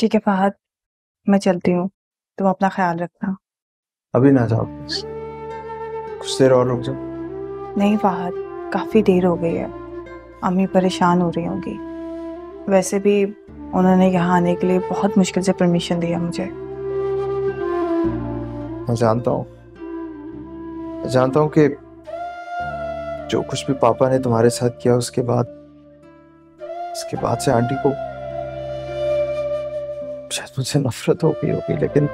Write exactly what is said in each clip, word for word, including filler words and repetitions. ठीक है फाहद, मैं चलती हूँ, तुम अपना ख्याल रखना। अभी ना जाओ, कुछ देर और रुक जाओ। नहीं फाहद, काफ़ी देर हो गई है, अम्मी परेशान हो रही होंगी। वैसे भी उन्होंने यहाँ आने के लिए बहुत मुश्किल से परमिशन दिया मुझे। मैं जानता हूँ, मैं जानता हूँ कि जो कुछ भी पापा ने तुम्हारे साथ किया उसके बाद उसके बाद से आंटी को शायद मुझसे नफरत हो गई होगी, लेकिन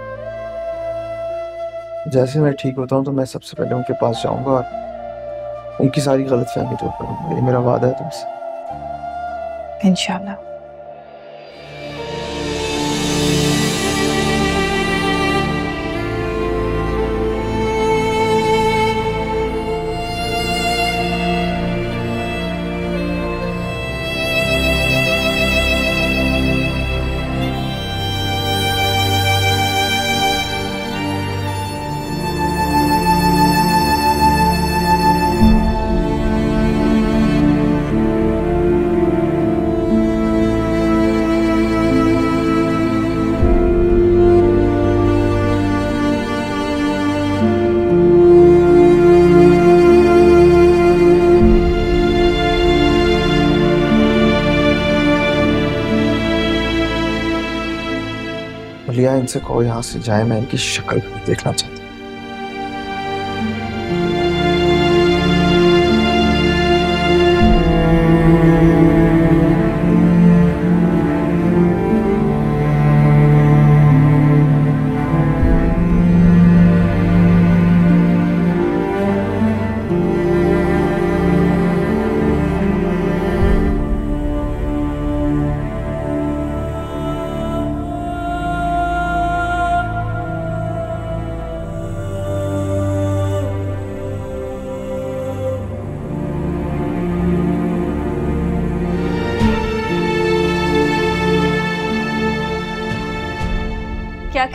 जैसे मैं ठीक होता हूँ तो मैं सबसे पहले उनके पास जाऊंगा और उनकी सारी गलतफहमी दूर करूंगा। ये मेरा वादा है तुमसे, इंशाल्लाह। इनसे कहो यहाँ से जाए, मैं इनकी शक्ल भी देखना चाहती हूँ।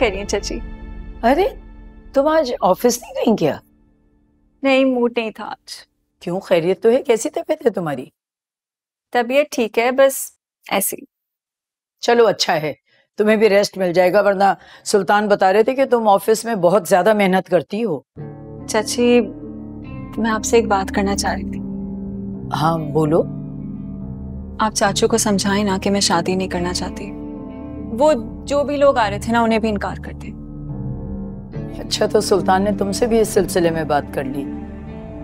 कह रही है चाची? अरे तुम आज ऑफिस नहीं गई क्या? नहीं, मूड नहीं था आज। क्यों, खैरियत तो है? कैसी तबीयत है तुम्हारी? तबीयत ठीक है, बस ऐसी। चलो अच्छा है, तुम्हें भी रेस्ट मिल जाएगा, वरना सुल्तान बता रहे थे कि तुम ऑफिस में बहुत ज्यादा मेहनत करती हो। चाची मैं आपसे एक बात करना चाह रही थी। हाँ बोलो। आप चाचू को समझाए ना कि मैं शादी नहीं करना चाहती। वो जो भी लोग आ रहे थे ना, उन्हें भी इनकार करते। अच्छा, तो सुल्तान ने तुमसे भी इस सिलसिले में बात कर ली?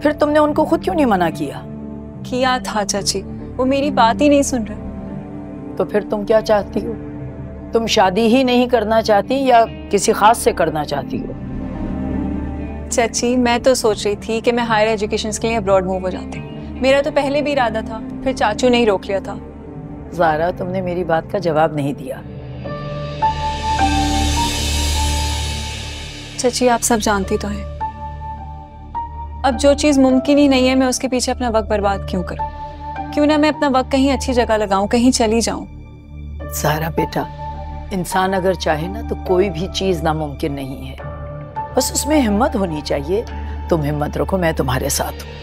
फिर तुमने उनको खुद क्यों नहीं मना किया? किया था चाची, वो मेरी बात ही नहीं सुन रहे। तो फिर तुम क्या चाहती हो? तुम शादी ही नहीं करना चाहती या किसी खास से करना चाहती हो? चाची मैं तो सोच रही थी कि मैं हायर एजुकेशन के लिए अब्रॉड मूव हो जाती। मेरा तो पहले भी इरादा था, फिर चाचू ने ही रोक लिया था। ज़ारा तुमने मेरी बात का जवाब नहीं दिया। चाची आप सब जानती तो हैं, अब जो चीज मुमकिन ही नहीं है मैं उसके पीछे अपना वक्त बर्बाद क्यों करूं? क्यों ना मैं अपना वक्त कहीं अच्छी जगह लगाऊं, कहीं चली जाऊं। सारा बेटा, इंसान अगर चाहे ना तो कोई भी चीज नामुमकिन नहीं है, बस उसमें हिम्मत होनी चाहिए। तुम हिम्मत रखो, मैं तुम्हारे साथ हूँ।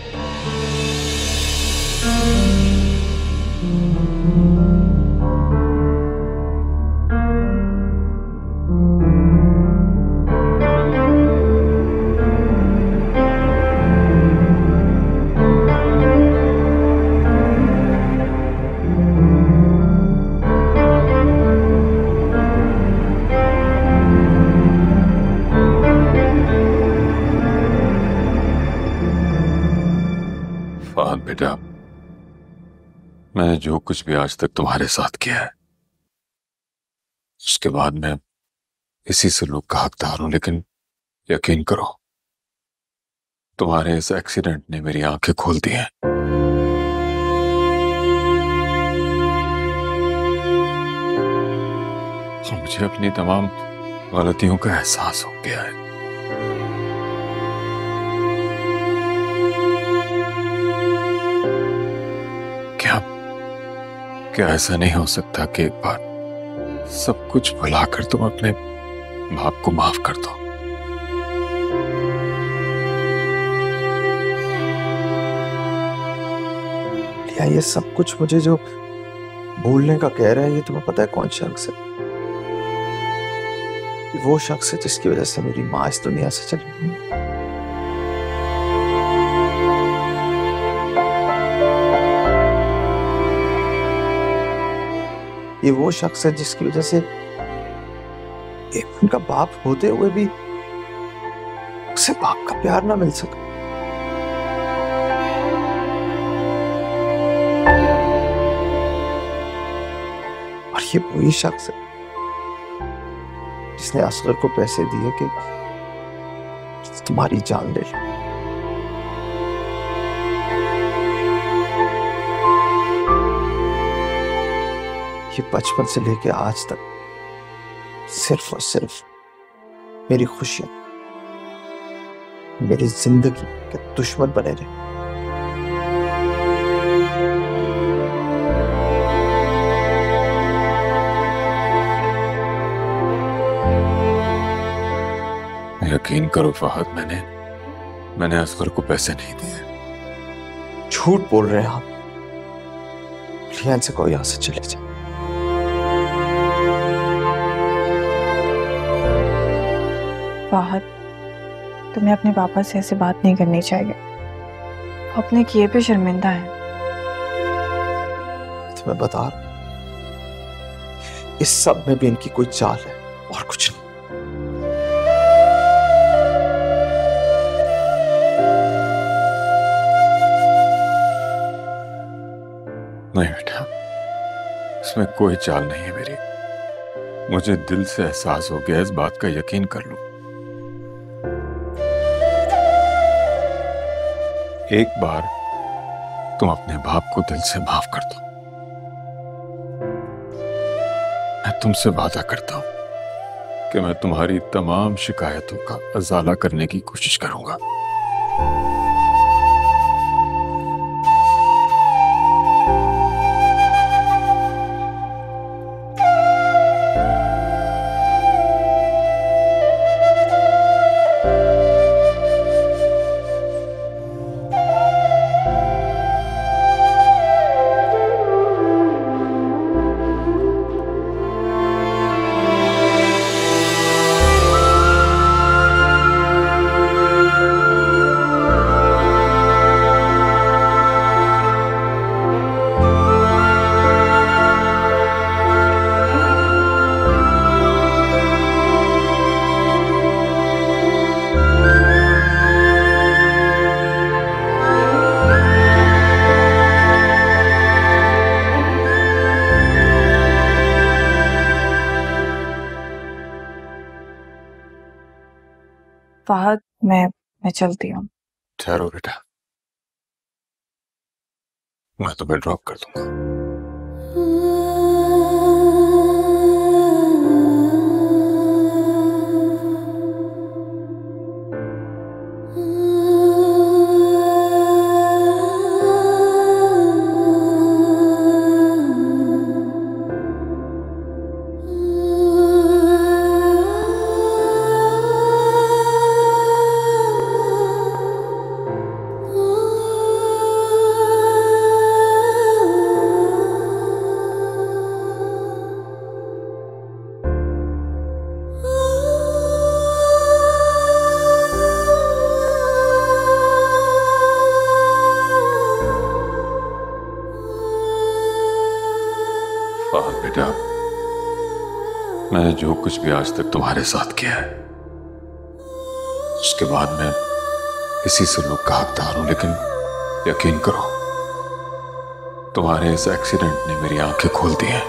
बेटा, मैंने जो कुछ भी आज तक तुम्हारे साथ किया है उसके बाद मैं इसी सलूक का हकदार हूं, लेकिन यकीन करो तुम्हारे इस एक्सीडेंट ने मेरी आंखें खोल दी हैं। मुझे अपनी तमाम गलतियों का एहसास हो गया है। क्या ऐसा नहीं हो सकता कि एक बार सब कुछ भुला कर तुम अपने बाप को माफ कर दो? या ये सब कुछ मुझे जो भूलने का कह रहा है, ये तुम्हें पता है कौन शख्स है? कि वो शख्स है जिसकी वजह से मेरी माँ इस दुनिया से चली गई। ये वो शख्स है जिसकी वजह से उनका बाप होते हुए भी उसे बाप का प्यार ना मिल सका। और ये वही शख्स है जिसने असगर को पैसे दिए कि तुम्हारी जान ले लो। ये बचपन से लेके आज तक सिर्फ और सिर्फ मेरी खुशियां, मेरी जिंदगी के दुश्मन बने रहे। यकीन करो फाहद, मैंने मैंने असगर को पैसे नहीं दिए। झूठ बोल रहे हैं आप। रियान से कोई यहां से चले जाए। फाहद, तुम्हें अपने पापा से ऐसे बात नहीं करनी चाहिए। अपने किए पे शर्मिंदा है। तुम्हें बता रहा, इस सब में भी इनकी कोई चाल है और कुछ नहीं। नहीं बेटा, इसमें कोई चाल नहीं है मेरी। मुझे दिल से एहसास हो गया, इस बात का यकीन कर लो। एक बार तुम अपने बाप को दिल से माफ कर दो। मैं तुमसे वादा करता हूं कि मैं तुम्हारी तमाम शिकायतों का अजाला करने की कोशिश करूंगा। फाहद, मैं मैं चलती हूँ। ठहरो बेटा, मैं तुम्हें ड्रॉप कर दूंगा। बेटा, मैंने जो कुछ भी आज तक तुम्हारे साथ किया है, उसके बाद मैं इसी सलूक का हकदार हूं। लेकिन यकीन करो, तुम्हारे इस एक्सीडेंट ने मेरी आंखें खोल दी हैं।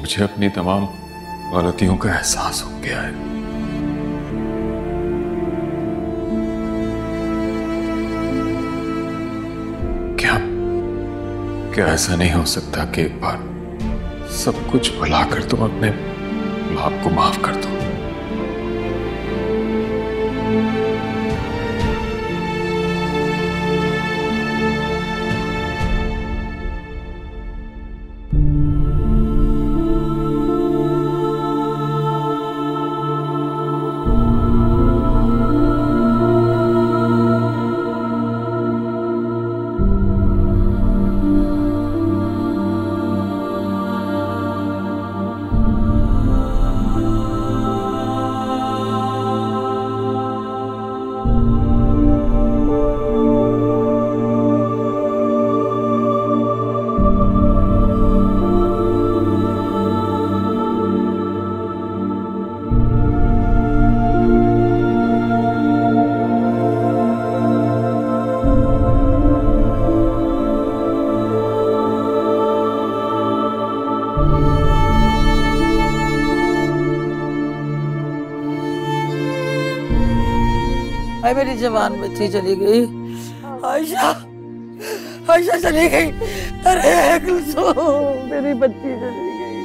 मुझे अपनी तमाम गलतियों का एहसास हो गया है। क्या ऐसा नहीं हो सकता कि एक बार सब कुछ भुला कर तुम अपने बाप को माफ कर दो? हाय मेरी जवान बच्ची चली गई, आयशा आयशा चली गई। अरे कुलसुम मेरी बच्ची चली गई।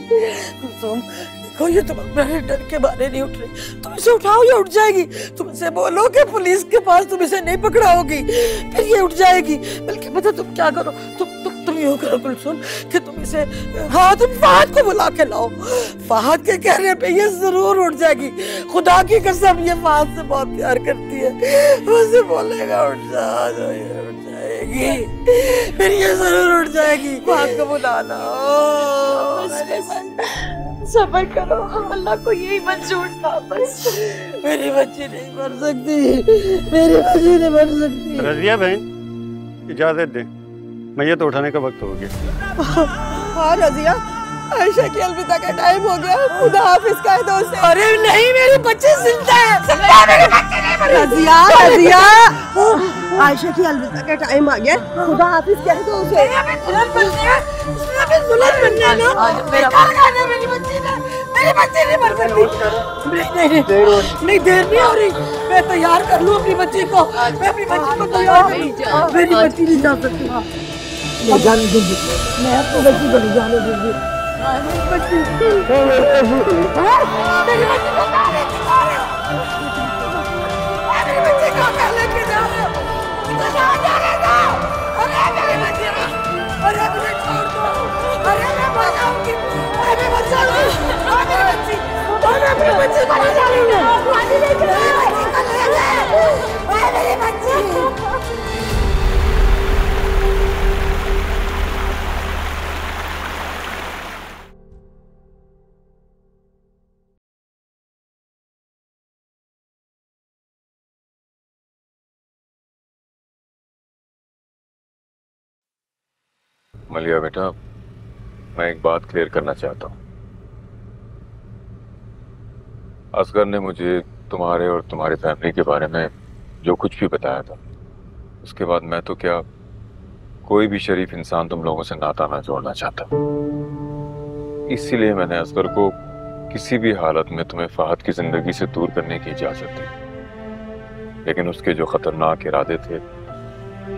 कुलसुम देखो ये तुम अपने डर के बारे नहीं उठ रही, तुम इसे उठाओ ये उठ जाएगी। तुम इसे बोलो कि पुलिस के पास तुम इसे नहीं पकड़ाओगी, फिर ये उठ जाएगी। बल्कि पता तुम क्या करो, तुम करो कुलसुम कि तुम इसे हाँ तुम फाहद को बुला के लाओ। फाहद के कहने पे ये जरूर उठ जाएगी। खुदा की कसम ये फाहद से बहुत प्यार करती है, उसे बोलेगा उठ जा तो ये उठ जाएगी, फिर ये जरूर उठ जाएगी। फाहद को बुला लाओ, सबर करो, अल्लाह को यही मंजूर था। बस मेरी बच्ची नहीं मर सकती, मेरी बच्ची नहीं मर सकती। रजिया बहन इजाजत दे, मैयत तो उठाने का वक्त हो गया। हाँ रजिया, आयशा की अलविदा का टाइम हो गया, खुदा हाफिज कह दो उसे। अरे नहीं मेरे बच्चे जिंदा है, मेरे बच्चे नहीं मरे। रजिया रजिया, आयशा की अलविदा का टाइम आ गया, खुदा हाफिज कह दो उसे। मेरी बच्ची ने मेरी बच्ची नहीं मर सकती। नहीं देर नहीं हो रही, मैं तैयार कर लूँ अपनी बच्ची को, मैं अपनी बच्ची को तैयार करूँ। मेरी बच्ची नहीं जा सकती, मैं जाने दूंगी, मैं आपको बच्ची को नहीं जाने दूंगी। मलिया बेटा, मैं एक बात क्लियर करना चाहता हूँ। असगर ने मुझे तुम्हारे और तुम्हारी फैमिली के बारे में जो कुछ भी बताया था, उसके बाद मैं तो क्या कोई भी शरीफ इंसान तुम लोगों से नाता ना जोड़ना चाहता। इसीलिए मैंने असगर को किसी भी हालत में तुम्हें फाहद की जिंदगी से दूर करने की इजाज़त दी, लेकिन उसके जो खतरनाक इरादे थे,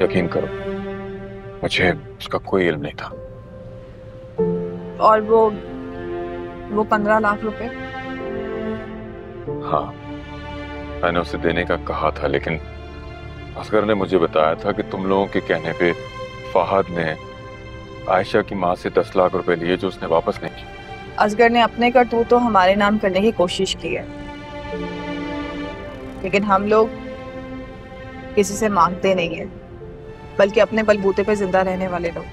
यकीन करो मुझे उसका कोई इल्म नहीं था। और वो वो पंद्रह लाख रुपए? हाँ, मैंने उसे देने का कहा था, लेकिन असगर ने मुझे बताया था कि तुम लोगों के कहने पे फाहद ने आयशा की माँ से दस लाख रुपए लिए जो उसने वापस नहीं किए। असगर ने अपने करतूत तो हमारे नाम करने की कोशिश की है, लेकिन हम लोग किसी से मांगते नहीं है, बल्कि अपने बलबूते पे जिंदा रहने वाले लोग।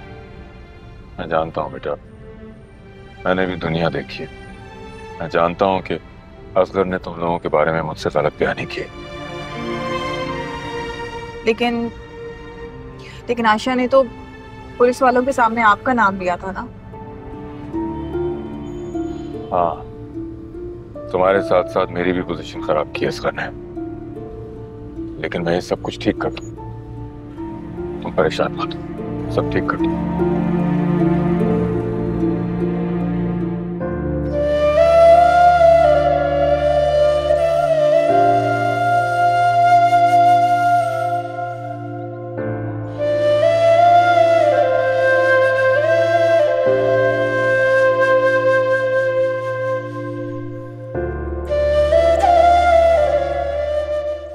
मैं जानता हूँ बेटा, मैंने भी दुनिया देखी है। मैं जानता हूँ कि असगर ने तुम लोगों के बारे में मुझसे गलत बयानी की, लेकिन लेकिन आयशा ने तो पुलिस वालों के सामने आपका नाम लिया था ना। हाँ, तुम्हारे साथ साथ मेरी भी पोजीशन खराब की असगर ने, लेकिन मैं ये सब कुछ ठीक कर दूँ, तुम परेशान मत हो, सब ठीक कर दो।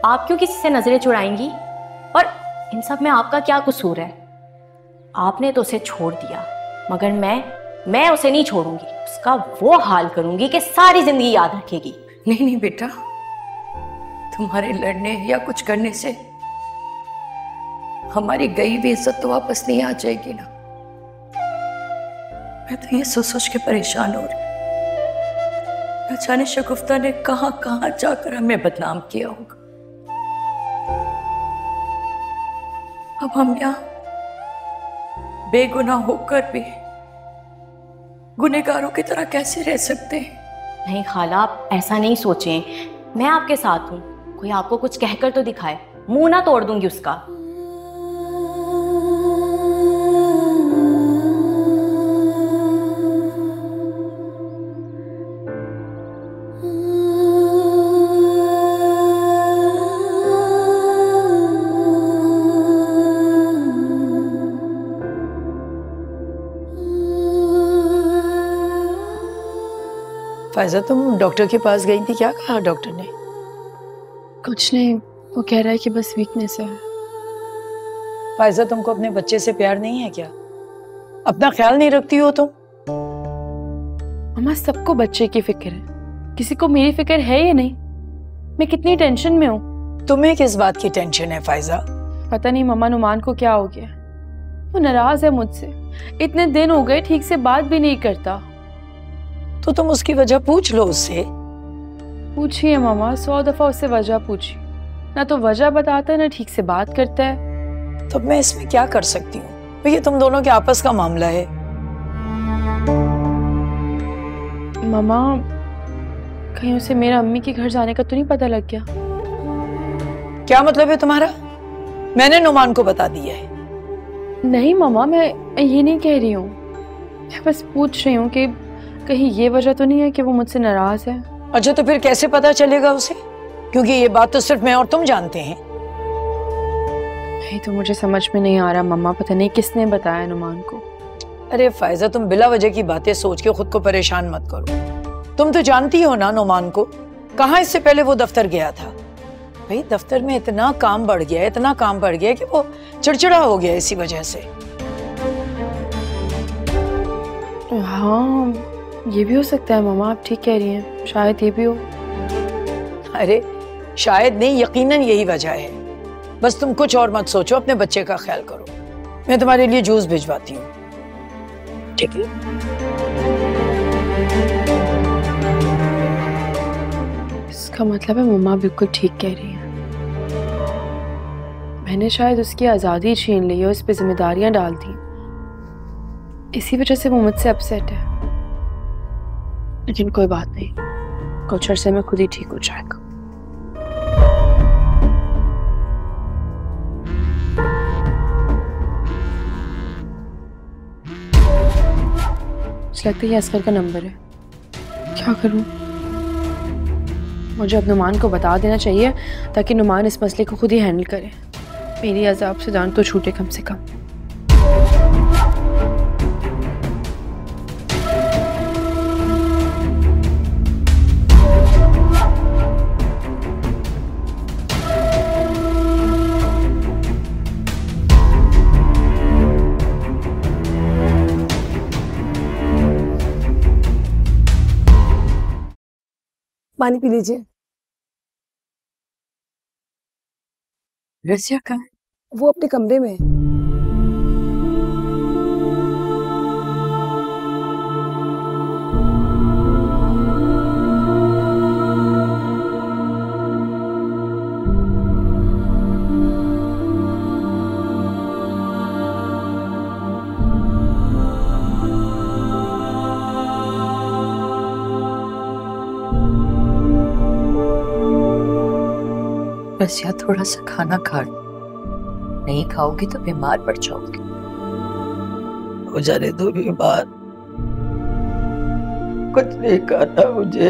आप क्यों किसी से नजरें चुराएंगी, और इन सब में आपका क्या कसूर है? आपने तो उसे छोड़ दिया, मगर मैं मैं उसे नहीं छोड़ूंगी। उसका वो हाल करूंगी कि सारी जिंदगी याद रखेगी। नहीं नहीं बेटा, तुम्हारे लड़ने या कुछ करने से हमारी गई हुई इज्जत तो वापस नहीं आ जाएगी ना। मैं तो ये सोच सोच के परेशान हो रही, न जाने शगुफ्ता ने कहां कहां जाकर हमें बदनाम किया होगा। अब हम यहाँ बेगुनाह होकर भी गुनहगारों की तरह कैसे रह सकते हैं? नहीं खाला, आप ऐसा नहीं सोचें, मैं आपके साथ हूँ। कोई आपको कुछ कहकर तो दिखाए, मुंह ना तोड़ दूंगी उसका। आयशा, तुम डॉक्टर के पास गई थी, क्या कहा डॉक्टर ने? कुछ नहीं, वो कह रहा है कि बस वीकनेस है। फायजा, तुमको अपने बच्चे से प्यार नहीं है क्या? अपना ख्याल नहीं रखती हो तुम? मम्मा, सबको बच्चे की फिक्र है, किसी को मेरी फिक्र है या नहीं। मैं कितनी टेंशन में हूँ। तुम्हें किस बात की टेंशन है फायजा? पता नहीं मम्मा नुमान को क्या हो गया, वो नाराज है मुझसे। इतने दिन हो गए ठीक से बात भी नहीं करता। तो तुम उसकी वजह पूछ लो उससे। पूछिए मामा, सौ दफा उससे वजह पूछी, ना तो वजह बताता है ना ठीक से बात करता है। तो मैं इसमें क्या कर सकती हूँ? तो ये तुम दोनों के आपस का मामला है। मामा, कहीं उसे मेरा अम्मी के घर जाने का तो नहीं पता लग गया? क्या मतलब है तुम्हारा? मैंने नुमान को बता दिया है। नहीं मामा, मैं ये नहीं कह रही हूँ, मैं बस पूछ रही हूँ कि कहीं ये वजह तो नहीं है कि वो मुझसे नाराज है। अच्छा, तो फिर कैसे पता चलेगा उसे? क्योंकि ये बात तो सिर्फ मैं और तुम जानते हैं। नहीं तो मुझे समझ में नहीं आ रहा मम्मा, पता नहीं किसने बताया नुमान को। अरे फायजा, तुम बिला वजह की बातें सोच के खुद को परेशान मत करो। तुम तो जानती हो ना नुमान को, कहाँ इससे पहले वो दफ्तर गया था। भाई दफ्तर में इतना काम बढ़ गया, इतना काम बढ़ गया कि वो चिड़चिड़ा हो गया इसी वजह से। हाँ, ये भी हो सकता है मामा, आप ठीक कह रही हैं, शायद ये भी हो। अरे शायद नहीं, यकीनन यही वजह है। बस तुम कुछ और मत सोचो, अपने बच्चे का ख्याल करो। मैं तुम्हारे लिए जूस भिजवाती हूँ, ठीक है? इसका मतलब है मम्मा बिल्कुल ठीक कह रही हैं, मैंने शायद उसकी आज़ादी छीन ली है, उस पर जिम्मेदारियाँ डाल दी, इसी वजह से वो मुझसे अपसेट है। लेकिन कोई बात नहीं, कुछ अरसे में खुद ही ठीक हो जाएगा। लगता है असगर का नंबर है, क्या करूं? मुझे अब नुमान को बता देना चाहिए ताकि नुमान इस मसले को खुद ही हैंडल करे। मेरी अजाब से जान तो छूटे कम से कम। पानी पी लीजिए। रजिया कहाँ है? वो अपने कमरे में है। रजिया, थोड़ा सा खाना खा लो, नहीं खाओगी तो बीमार पड़ जाओगी। हो जाने दो बीमार, कुछ नहीं खाना मुझे।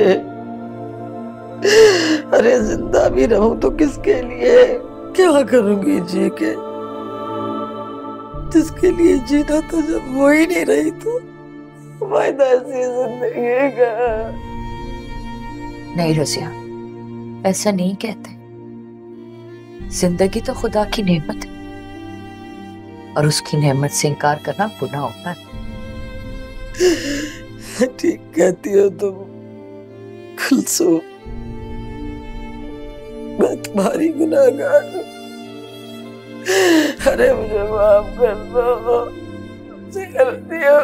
अरे जिंदा भी रहूं तो किसके लिए? क्या करूंगी जी के, जिसके लिए जीना तो जब वो ही नहीं रही तो फायदा ऐसी जिंदगी का नहीं। रजिया, ऐसा नहीं कहते। जिंदगी तो खुदा की नेमत है और उसकी नेमत से इनकार करना गुनाह होता है। ठीक कहती हो तुम कुलसुम, मैं तुम्हारी गुनाहगार हूँ। अरे मुझे माफ कर दो, मुझसे गलती हो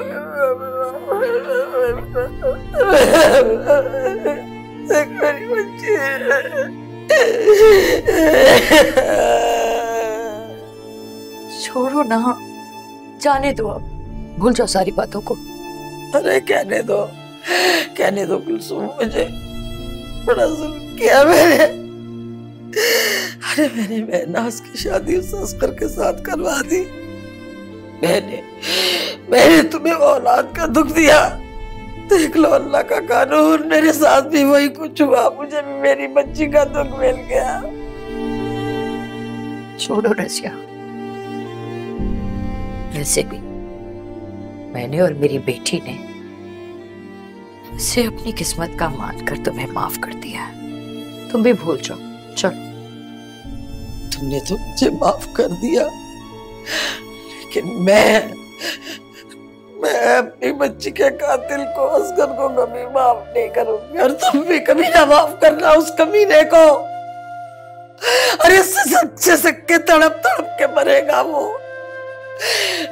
गई। छोड़ो ना, जाने दो, अब भूल जाओ सारी बातों को। अरे कहने दो, कहने दो कुलसुम, मुझे बड़ा जुल्म किया मैंने। अरे मैंने मेहनाज़ की शादी उस असगर के साथ करवा दी। मैंने मैंने तुम्हें औलाद का दुख दिया। देख लो अल्लाह का कानून, मेरे साथ भी वही कुछ हुआ, मुझे भी मेरी बच्ची का दुख मिल गया। छोड़ो रजिया, वैसे भी मैंने और मेरी बेटी ने से अपनी किस्मत का मान कर तुम्हें माफ कर दिया है, तुम भी भूल जाओ। चलो। तुमने तो मुझे माफ कर दिया, लेकिन मैं मैं अपनी बच्ची के कातिल को असगर को कभी माफ नहीं करूंगी, और तुम भी कभी ना माफ करना उस कमीने को। अरे सच्चे सक्के तड़प तड़प के मरेगा वो,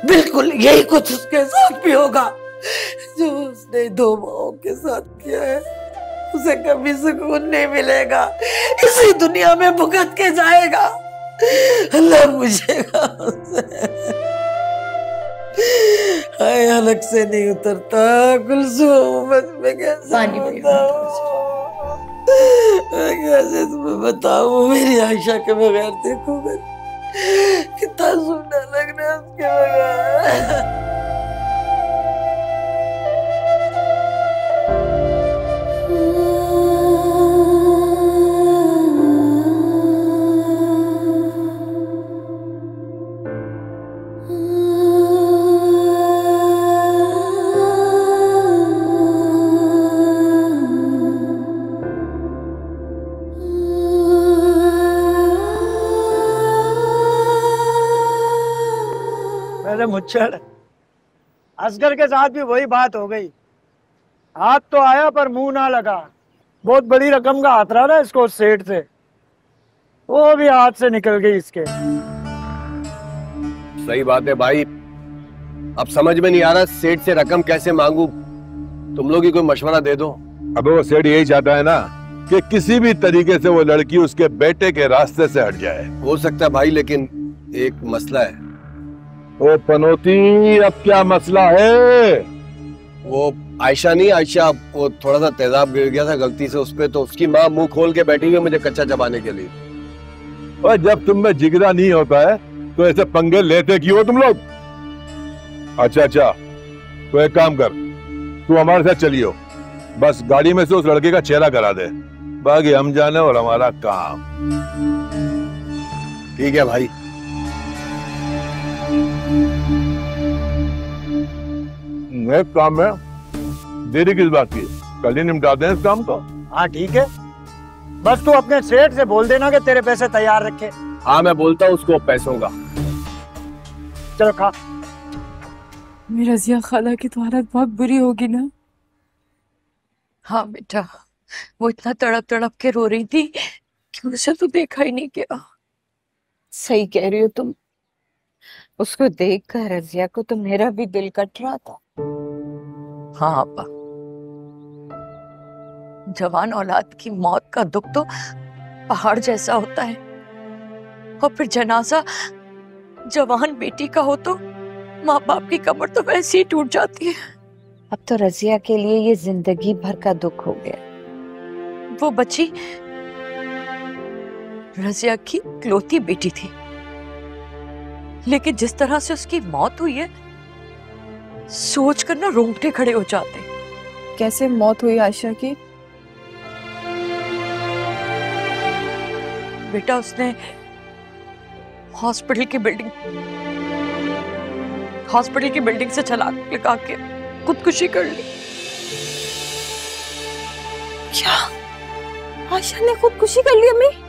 बिल्कुल यही कुछ उसके साथ भी होगा जो उसने दो माओं के साथ किया है। उसे कभी सुकून नहीं मिलेगा, इसी दुनिया में भुगत के जाएगा। अल्लाह पूछेगा उसे। हाय अलग से नहीं उतरता कुलसुम, मैं कैसे मैं कैसे तुम्हें बताऊं मेरी आयशा के बगैर। देखो मैं कितना सुंदर लग रहा है उसके बगैर। मुच्छर, असगर के साथ भी वही बात हो गई। हाथ तो आया पर मुंह ना लगा। बहुत बड़ी रकम का हाथ रहा ना इसको सेठ से, वो भी हाथ से निकल गई इसके। सही बात है भाई, अब समझ में नहीं आ रहा सेठ से रकम कैसे मांगू। तुम लोग ही कोई मशवरा दे दो। अबे वो सेठ यही चाहता है ना कि किसी भी तरीके से वो लड़की उसके बेटे के रास्ते से हट जाए। हो सकता है भाई, लेकिन एक मसला है। ओ पनोती, अब क्या मसला है? वो आयशा नहीं, आयशा वो थोड़ा सा तेजाब गिर गया था गलती से उस पे, तो उसकी माँ मुंह खोल के बैठी हुई मुझे कच्चा चबाने के लिए। और जब तुम में जिगरा नहीं होता है तो ऐसे पंगे लेते क्यों हो तुम लोग? अच्छा अच्छा, तो एक काम कर, तू हमारे साथ चलियो, बस गाड़ी में से उस लड़के का चेहरा करा दे, बाकी हम जाने और हमारा काम। ठीक है भाई। नेक्स्ट काम है, देरी किस बात की, कल ही निपटा दें इस काम को। हाँ ठीक है, बस तू अपने सेठ से बोल देना कि तेरे पैसे तैयार रखे। हाँ मैं बोलता हूँ उसको पैसों का। चलो खा। मेरी रजिया खाला की तो हालत बहुत बुरी होगी ना। हाँ बेटा, वो इतना तड़प तड़प के रो रही थी कि उसे तो देखा ही नहीं गया। सही कह रही हो तुम, उसको देखकर रजिया को तो मेरा भी दिल कट रहा था। हाँ आपा, जवान औलाद की मौत का दुख तो पहाड़ जैसा होता है, और फिर जनाजा जवान बेटी का हो तो माँ बाप की कमर तो वैसे ही टूट जाती है। अब तो रजिया के लिए ये जिंदगी भर का दुख हो गया। वो बच्ची रजिया की इकलौती बेटी थी, लेकिन जिस तरह से उसकी मौत हुई है, सोच कर ना रोंगटे खड़े हो जाते। कैसे मौत हुई आयशा की? बेटा उसने हॉस्पिटल की बिल्डिंग हॉस्पिटल की बिल्डिंग से छलांग लगा के खुदकुशी कर ली। क्या आयशा ने खुदकुशी कर ली? अम्मी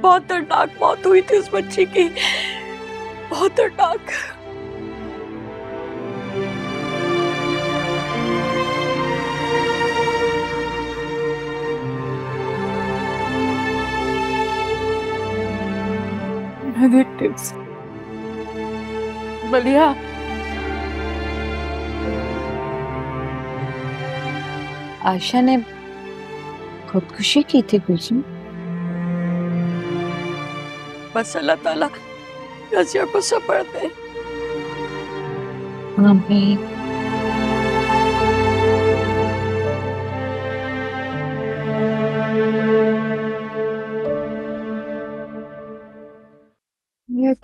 बहुत दर्दनाक मौत हुई थी उस बच्ची की, बहुत दर्दनाक। मलिया, आयशा ने खुदकुशी की थी कुलसुम। बस अल्लाह ताला रजिया को सब्र दे। आमीन।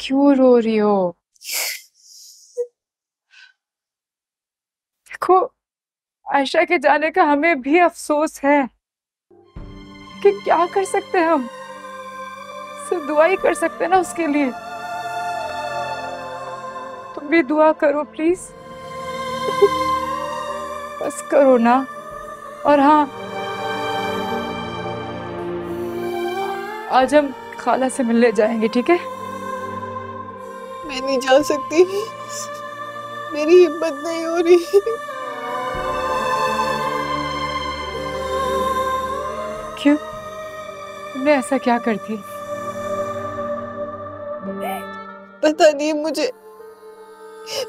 क्यों रो रही हो? देखो आयशा के जाने का हमें भी अफसोस है कि क्या कर सकते हैं हम, सिर्फ दुआ ही कर सकते हैं ना उसके लिए। तुम भी दुआ करो प्लीज। बस करो ना। और हाँ, आज हम खाला से मिलने जाएंगे, ठीक है? मैं नहीं जा सकती, मेरी हिम्मत नहीं हो रही। क्यों, तुमने ऐसा क्या कर दिया? पता नहीं, मुझे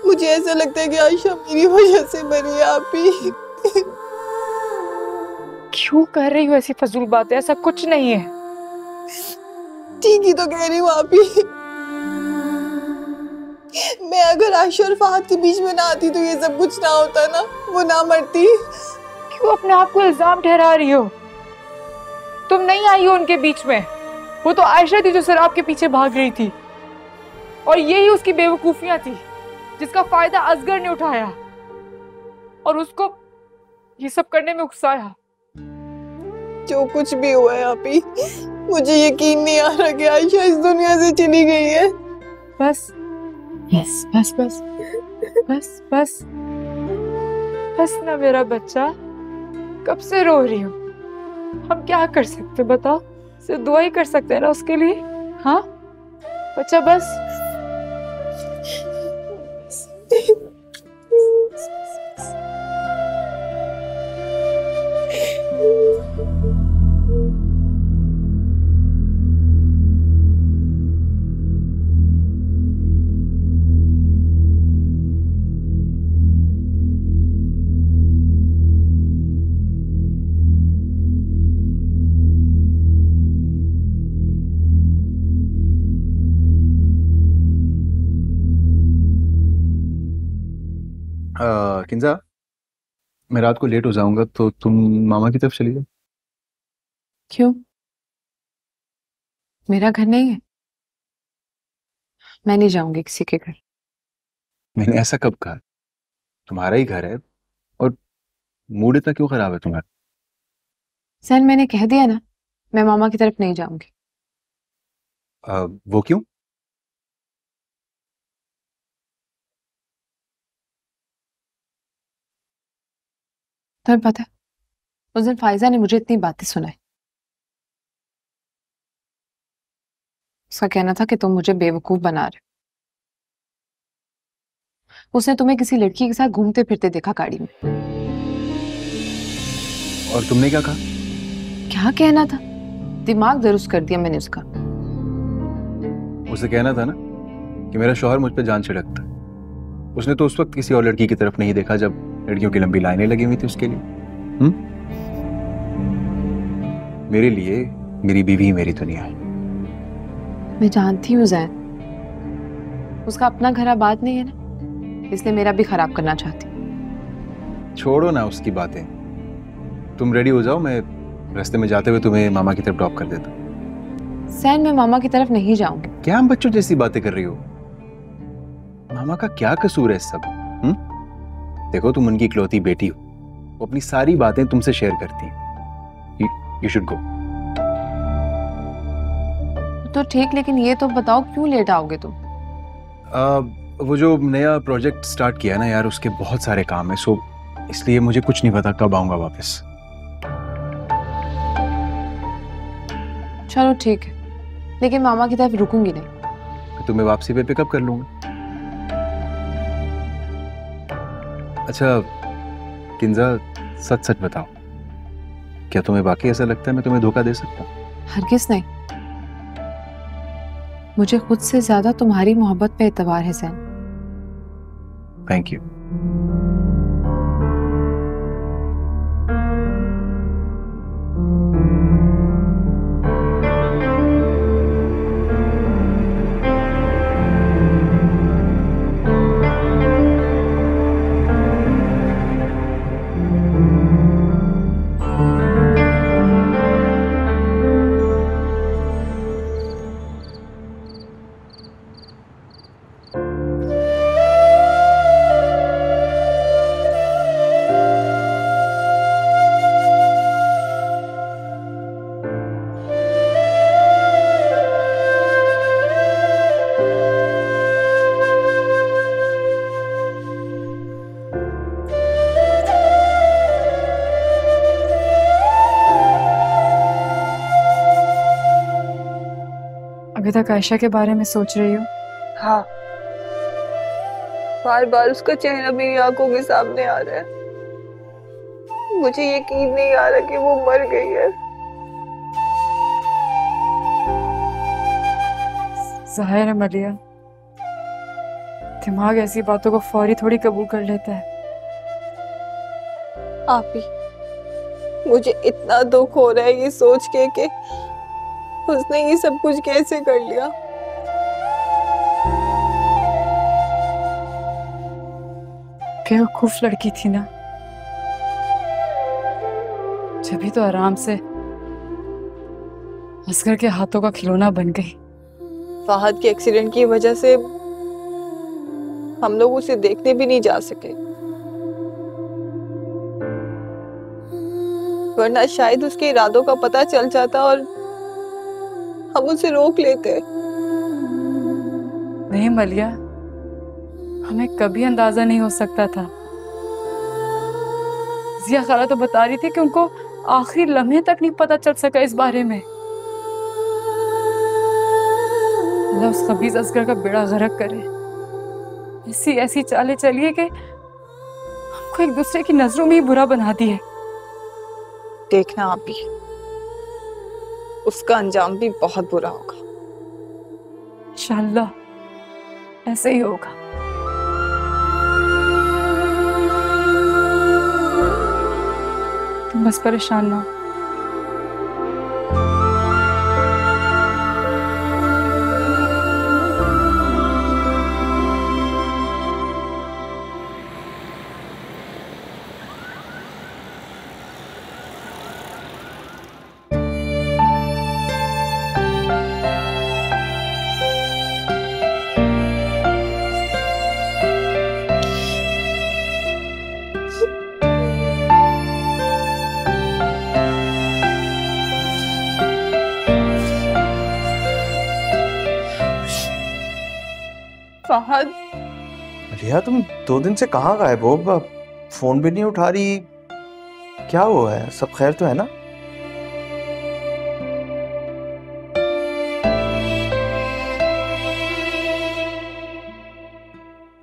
मुझे ऐसा लगता है कि आयशा मेरी वजह से मरी है। आप ही क्यों कर रही हो ऐसी फजूल बातें? ऐसा कुछ नहीं है। ठीक ही तो कह रही हूँ आप ही। मैं अगर आयशा और फाहद के बीच में ना आती तो ये सब कुछ ना होता ना, वो ना मरती। क्यों अपने आप को इल्जाम ठहरा रही हो? तुम नहीं आई हो उनके बीच में, वो तो आयशा थी जो शराब के पीछे भाग रही थी, और यही उसकी बेवकूफियां थी जिसका फायदा असगर ने उठाया और उसको ये सब करने में उकसाया। जो कुछ भी हुआ है आपी, मुझे यकीन नहीं आ रहा कि आयशा इस दुनिया से चली गई है। बस बस बस बस बस बस बस ना मेरा बच्चा, कब से रो रही हो? हम क्या कर सकते बताओ? सिर्फ दुआ ही कर सकते हैं ना उसके लिए। हाँ बच्चा, बस Uh, किंजा, मैं रात को लेट हो जाऊंगा तो तुम मामा की तरफ चली जाओ। क्यों, मेरा घर नहीं है? मैं नहीं जाऊंगी किसी के घर। मैंने ऐसा कब कहा? तुम्हारा ही घर है, और मूड इतना क्यों खराब है तुम्हारा? सर मैंने कह दिया ना, मैं मामा की तरफ नहीं जाऊंगी। uh, वो क्यों? तुम्हें तो पता है उस दिन फायजा ने मुझे इतनी बातें सुनाई। उसका कहना था कि तुम मुझे बेवकूफ बना रहे हो। उसने तुम्हें किसी लड़की के साथ घूमते फिरते देखा गाड़ी में। और तुमने क्या कहा? क्या कहना था, दिमाग दुरुस्त कर दिया मैंने उसका। उसे कहना था ना कि मेरा शौहर मुझ पर जान छिड़कता। उसने तो उस वक्त किसी और लड़की की तरफ नहीं देखा जब लड़कियों की लंबी लाइनें लगी हुई थी उसके लिए। हम्म, मेरे लिए मेरी बीवी मेरी दुनिया है। मैं जानती हूँ जैन, उसका अपना घर आबाद नहीं है ना, इसलिए मेरा भी खराब करना चाहती। छोड़ो ना उसकी बातें, तुम रेडी हो जाओ, मैं रास्ते में जाते हुए तुम्हें मामा की तरफ ड्रॉप कर देता हूँ। जैन मैं मामा की तरफ नहीं जाऊंगी। क्या हम बच्चों जैसी बातें कर रही हो? मामा का क्या कसूर है इस सब? हम्म, देखो तुम उनकी इकलौती बेटी हो, वो अपनी सारी बातें तुमसे शेयर करती हैं। You should go. तो ठीक, लेकिन ये तो बताओ क्यों लेट आओगे तुम? आ, वो जो नया प्रोजेक्ट स्टार्ट किया ना यार, उसके बहुत सारे काम हैं, सो इसलिए मुझे कुछ नहीं पता कब आऊंगा वापस। चलो ठीक है, लेकिन मामा की तरफ रुकूंगी नहीं। तुम्हें वापसी पे पिकअप कर लूंगा। अच्छा किंजा, सच सच बताओ, क्या तुम्हें वाकई ऐसा लगता है मैं तुम्हें धोखा दे सकता हूँ? हरगिज़ नहीं, मुझे खुद से ज्यादा तुम्हारी मोहब्बत पे एतबार है ज़ैन। Thank you. अभी तक आयशा के बारे में सोच रही हो? हाँ, बार बार उसका चेहरा मेरी आंखों के सामने आ रहा है। मुझे यकीन नहीं आ रहा कि वो मर गई है। जाहिर है मलिया, दिमाग ऐसी बातों को फौरी थोड़ी कबूल कर लेता है। आप ही, मुझे इतना दुख हो रहा है ये सोच के कि उसने ये सब कुछ कैसे कर लिया। बेवकूफ लड़की थी ना, जब ही तो आराम से असगर के हाथों का खिलौना बन गई। फाहद के एक्सीडेंट की वजह से हम लोग उसे देखने भी नहीं जा सके, वरना शायद उसके इरादों का पता चल जाता और हम उसे रोक लेते। नहीं मलिया, हमें कभी अंदाजा नहीं हो सकता था। जिया खाला तो बता रही थी कि उनको आखिरी लम्हे तक नहीं पता चल सका इस बारे में। अल्लाह उस खबीज असगर का बेड़ा गरक करे। ऐसी ऐसी चालें चलिए कि हमको एक दूसरे की नजरों में ही बुरा बना दिए। देखना आप ही, उसका अंजाम भी बहुत बुरा होगा। इंशाअल्लाह ऐसे ही होगा। तुम बस परेशान ना हो। मलिया, तुम दो दिन से कहाँ गायब हो? फोन भी नहीं उठा रही, क्या हुआ है? सब खैर तो है ना?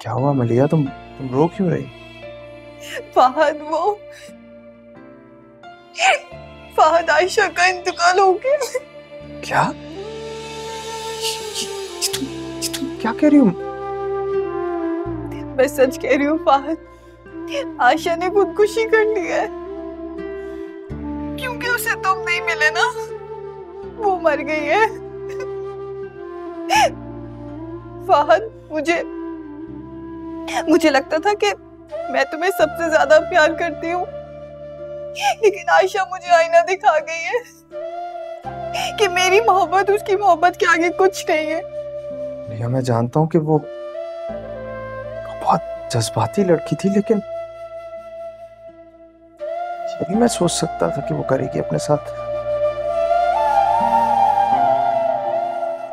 क्या हुआ मलिया, तुम तुम रो क्यों रही? फाहद वो फाहद आयशा का इंतकाल हो गया। क्या तुम, तुम क्या कह रही हो? मैं सच कह रही हूँ फाहद, आयशा ने खुदकुशी कर ली है, क्योंकि उसे तुम नहीं मिले ना, वो मर गई है। फाहद, मुझे मुझे लगता था कि मैं तुम्हें सबसे ज्यादा प्यार करती हूँ, लेकिन आयशा मुझे आईना दिखा गई है कि मेरी मोहब्बत उसकी मोहब्बत के आगे कुछ नहीं है। नहीं, मैं जानता हूँ कि वो जज्बाती लड़की थी, लेकिन ये भी मैं सोच सकता था कि वो करेगी अपने साथ।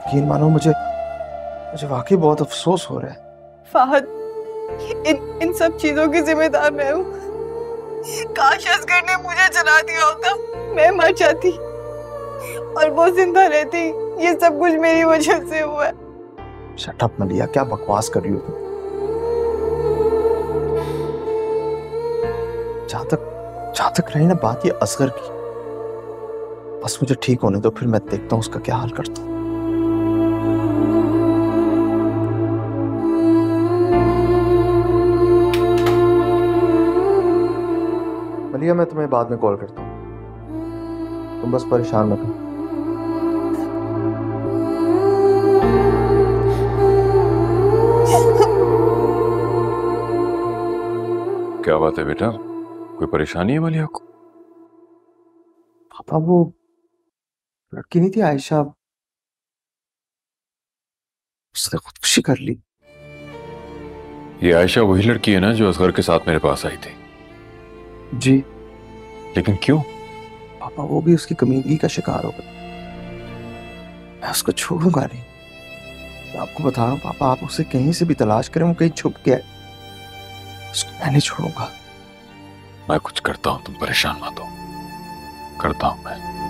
यकीन मानो मुझे मुझे वाकई बहुत अफसोस हो रहा है। फाहद, इन इन सब चीजों की जिम्मेदार मैं हूँ। काश असगर ने मुझे जला दिया होता, मैं मर जाती और वो जिंदा रहती। ये सब कुछ मेरी वजह से हुआ है। शट अप मलिया, क्या बकवास कर रही हो तुम? जहाँ तक जहाँ तक रही ना बात ये असगर की, बस मुझे ठीक होने दो, फिर मैं देखता हूँ उसका क्या हाल करता हूँ। मलिया, मैं तुम्हें बाद में कॉल करता हूँ, तुम बस परेशान मत हो। क्या बात है बेटा, कोई परेशानी है मलिया को? पापा, वो लड़की नहीं थी आयशा, उसने खुदकुशी कर ली। ये आयशा वही लड़की है ना जो असगर के साथ मेरे पास आई थी? जी। लेकिन क्यों? पापा, वो भी उसकी कमीनगी का शिकार हो गई। मैं उसको छोड़ूंगा नहीं, मैं आपको बता रहा हूँ पापा। आप उसे कहीं से भी तलाश करें, वो कहीं छुप गया है, उसको मैं नहीं छोड़ूंगा। मैं कुछ करता हूँ, तुम परेशान मत हो, करता हूँ मैं।